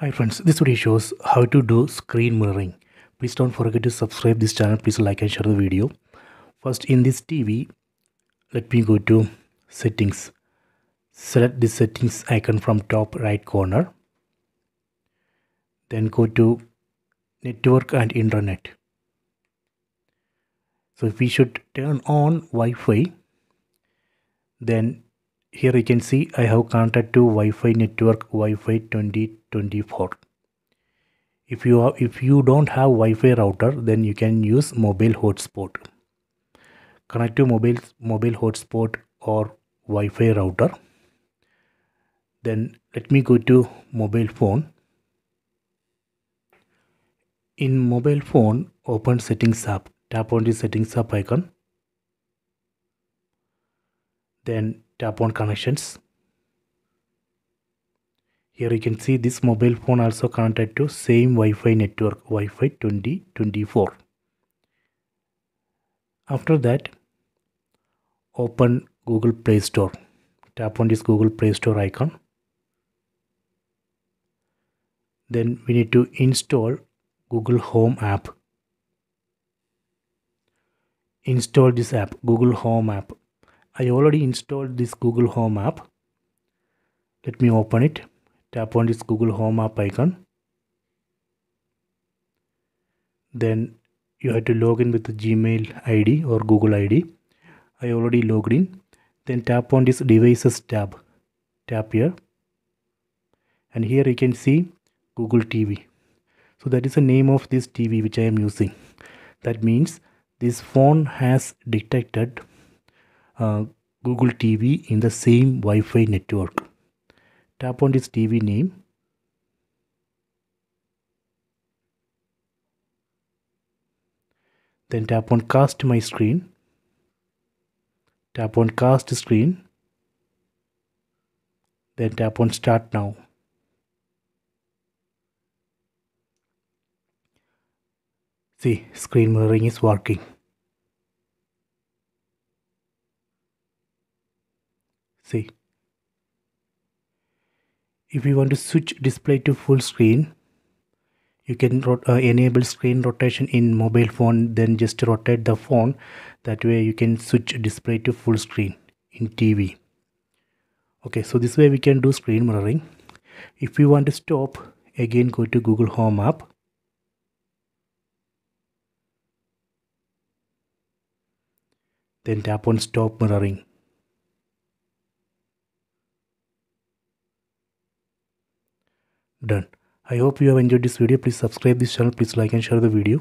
Hi friends, this video shows how to do screen mirroring. Please don't forget to subscribe this channel. Please like and share the video. First, in this TV, let me go to settings. Select the settings icon from top right corner. Then go to network and internet. So if we should turn on Wi-Fi, then here you can see I have connected to Wi-Fi network Wi-Fi 2024. If you don't have Wi-Fi router, then you can use mobile hotspot. Connect to mobile hotspot or Wi-Fi router. Then let me go to mobile phone. In mobile phone, open settings app. Tap on the settings app icon. Then tap on connections. Here you can see this mobile phone also connected to same Wi-Fi network Wi-Fi 2024. After that, open Google Play Store. Tap on this Google Play Store icon. Then we need to install Google Home app. Install this app, Google Home app. I already installed this Google Home app. Let me open it. Tap on this Google Home app icon. Then you have to log in with the Gmail ID or Google ID. I already logged in. Then tap on this devices tab. Tap here. And here you can see Google TV. So that is the name of this TV which I am using. That means this phone has detected Google TV in the same Wi-Fi network. Tap on this TV name. Then tap on cast my screen. Tap on cast screen. Then tap on start now. See, screen mirroring is working. See, if you want to switch display to full screen, you can enable screen rotation in mobile phone, then just rotate the phone. That way you can switch display to full screen in TV. Okay, so this way we can do screen mirroring. If you want to stop, again go to Google Home app. Then tap on stop mirroring. Done. I hope you have enjoyed this video. Please subscribe this channel. Please like and share the video.